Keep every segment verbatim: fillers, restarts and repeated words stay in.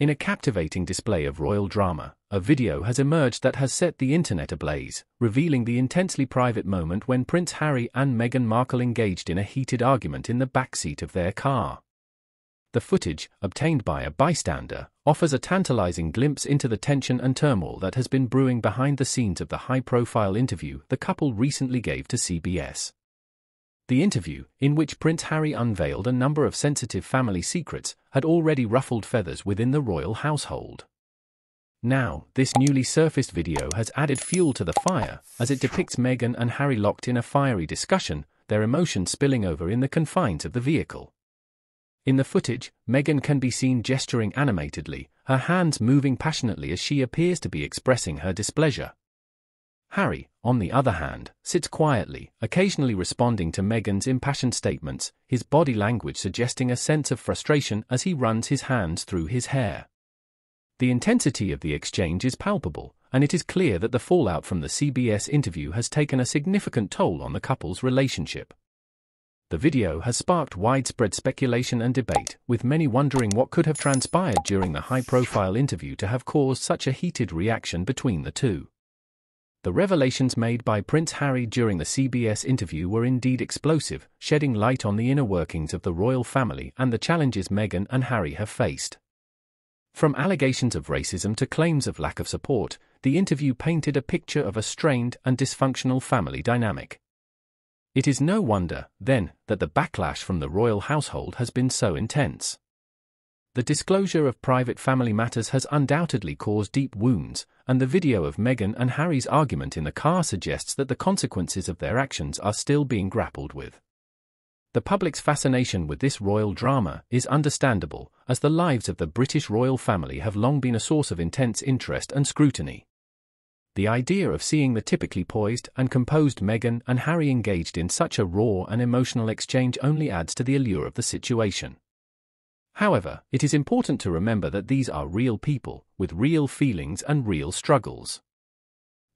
In a captivating display of royal drama, a video has emerged that has set the internet ablaze, revealing the intensely private moment when Prince Harry and Meghan Markle engaged in a heated argument in the backseat of their car. The footage, obtained by a bystander, offers a tantalizing glimpse into the tension and turmoil that has been brewing behind the scenes of the high-profile interview the couple recently gave to C B S. The interview, in which Prince Harry unveiled a number of sensitive family secrets, had already ruffled feathers within the royal household. Now, this newly surfaced video has added fuel to the fire, as it depicts Meghan and Harry locked in a fiery discussion, their emotions spilling over in the confines of the vehicle. In the footage, Meghan can be seen gesturing animatedly, her hands moving passionately as she appears to be expressing her displeasure. Harry, on the other hand, sits quietly, occasionally responding to Meghan's impassioned statements, his body language suggesting a sense of frustration as he runs his hands through his hair. The intensity of the exchange is palpable, and it is clear that the fallout from the C B S interview has taken a significant toll on the couple's relationship. The video has sparked widespread speculation and debate, with many wondering what could have transpired during the high-profile interview to have caused such a heated reaction between the two. The revelations made by Prince Harry during the C B S interview were indeed explosive, shedding light on the inner workings of the royal family and the challenges Meghan and Harry have faced. From allegations of racism to claims of lack of support, the interview painted a picture of a strained and dysfunctional family dynamic. It is no wonder, then, that the backlash from the royal household has been so intense. The disclosure of private family matters has undoubtedly caused deep wounds, and the video of Meghan and Harry's argument in the car suggests that the consequences of their actions are still being grappled with. The public's fascination with this royal drama is understandable, as the lives of the British royal family have long been a source of intense interest and scrutiny. The idea of seeing the typically poised and composed Meghan and Harry engaged in such a raw and emotional exchange only adds to the allure of the situation. However, it is important to remember that these are real people, with real feelings and real struggles.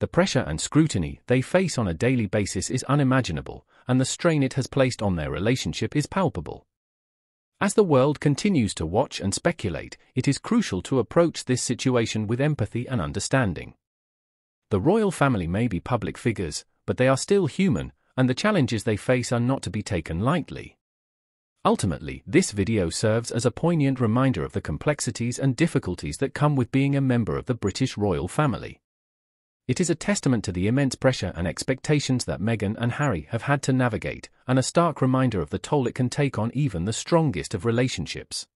The pressure and scrutiny they face on a daily basis is unimaginable, and the strain it has placed on their relationship is palpable. As the world continues to watch and speculate, it is crucial to approach this situation with empathy and understanding. The royal family may be public figures, but they are still human, and the challenges they face are not to be taken lightly. Ultimately, this video serves as a poignant reminder of the complexities and difficulties that come with being a member of the British royal family. It is a testament to the immense pressure and expectations that Meghan and Harry have had to navigate, and a stark reminder of the toll it can take on even the strongest of relationships.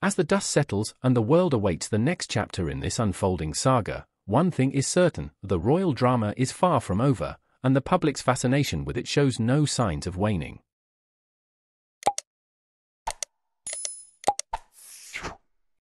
As the dust settles and the world awaits the next chapter in this unfolding saga, one thing is certain: the royal drama is far from over, and the public's fascination with it shows no signs of waning.